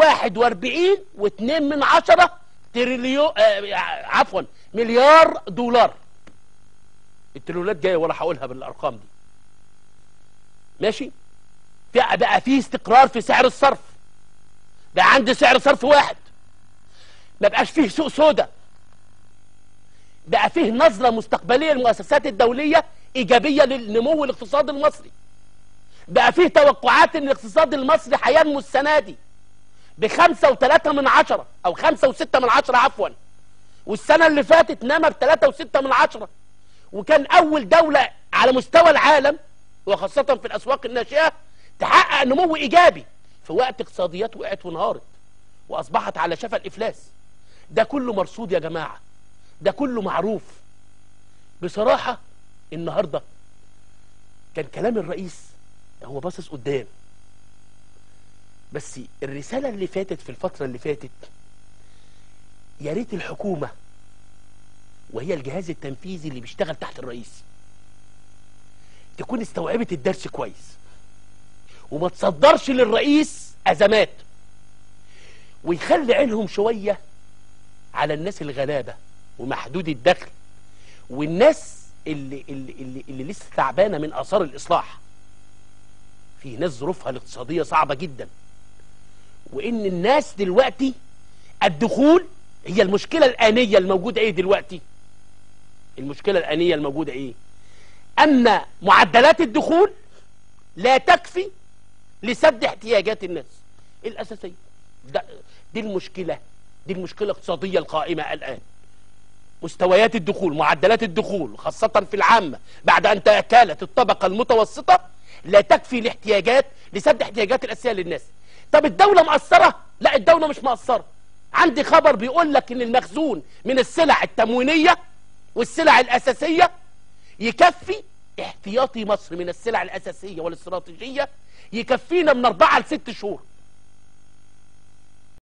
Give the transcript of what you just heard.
41.2 تريليون عفوا مليار دولار. التريليونات جايه ولا هقولها بالارقام دي. ماشي؟ بقى فيه استقرار في سعر الصرف. بقى عندي سعر صرف واحد. ما بقاش فيه سوق سودا. بقى فيه نظره مستقبليه للمؤسسات الدوليه ايجابيه للنمو الاقتصادي المصري. بقى فيه توقعات ان الاقتصاد المصري هينمو السنه دي ب5.3 او 5.6 عفوا، والسنه اللي فاتت نما ب3.6، وكان اول دوله على مستوى العالم وخاصه في الاسواق الناشئه تحقق نمو ايجابي في وقت اقتصاديات وقعت وانهارت واصبحت على شفا الافلاس. ده كله مرصود يا جماعه، ده كله معروف. بصراحه النهارده كان كلام الرئيس هو باصص قدام، بس الرسالة اللي فاتت في الفترة اللي فاتت يا ريت الحكومة وهي الجهاز التنفيذي اللي بيشتغل تحت الرئيس تكون استوعبت الدرس كويس وما تصدرش للرئيس أزمات، ويخلي عينهم شوية على الناس الغلابة ومحدود الدخل والناس اللي لسه تعبانة من آثار الإصلاح. في ناس ظروفها الاقتصادية صعبة جدا، وإن الناس دلوقتي الدخول هي المشكلة الآنية الموجودة. إيه دلوقتي؟ المشكلة الآنية الموجودة إيه؟ أن معدلات الدخول لا تكفي لسد احتياجات الناس الأساسية. دي المشكلة، دي المشكلة الاقتصادية القائمة الآن. مستويات الدخول، معدلات الدخول خاصة في العامة بعد أن تأكلت الطبقة المتوسطة لا تكفي الاحتياجات لسد احتياجات الأساسية للناس. طب الدولة مقصرة؟ لا الدولة مش مقصرة. عندي خبر بيقول لك ان المخزون من السلع التموينية والسلع الأساسية يكفي احتياطي مصر من السلع الأساسية والاستراتيجية يكفينا من 4 ل6 شهور.